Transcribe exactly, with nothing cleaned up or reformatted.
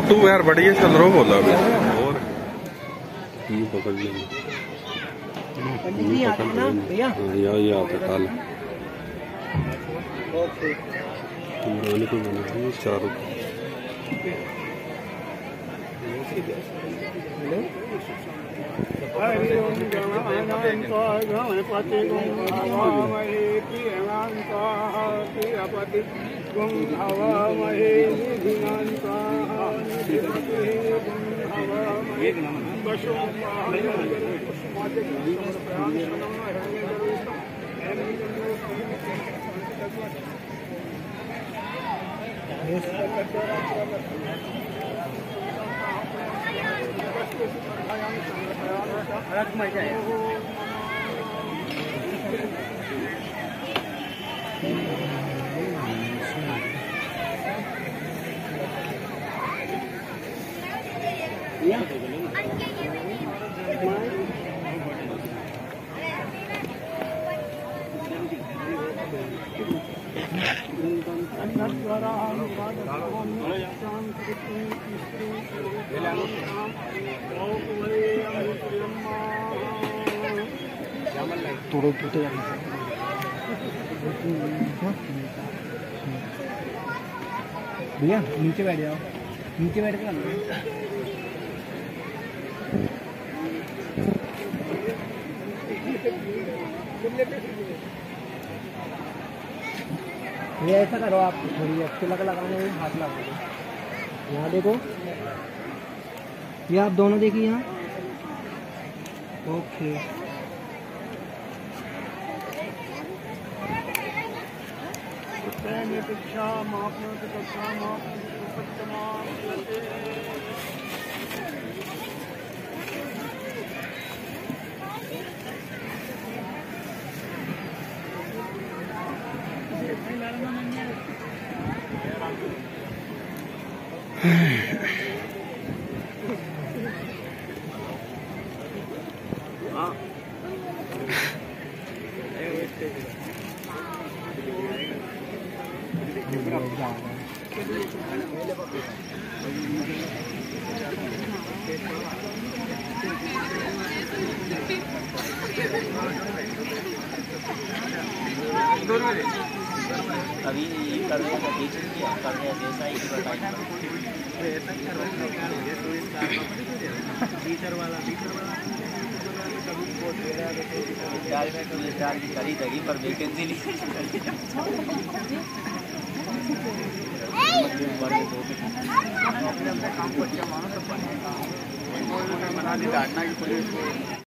YouTube यार बढ़िया चल रहा बोला अभी। और ये पकड़ लिया भैया, ये आता ताल चार तोड़ो टूटे भैया, नीचे बैठ जाओ, नीचे बैठ कर भैया ऐसा करो आप थोड़ी अच्छे लगा लगाने में हाथ लगा दो। यहाँ देखो, ये आप दोनों देखिए यहाँ। ओके पिछा मापना तो कक्षा माप अभी करने का टीचर किया करने जैसा ही टीचर वाला टीचर वाला करी करी पर वैकेंसी नहीं।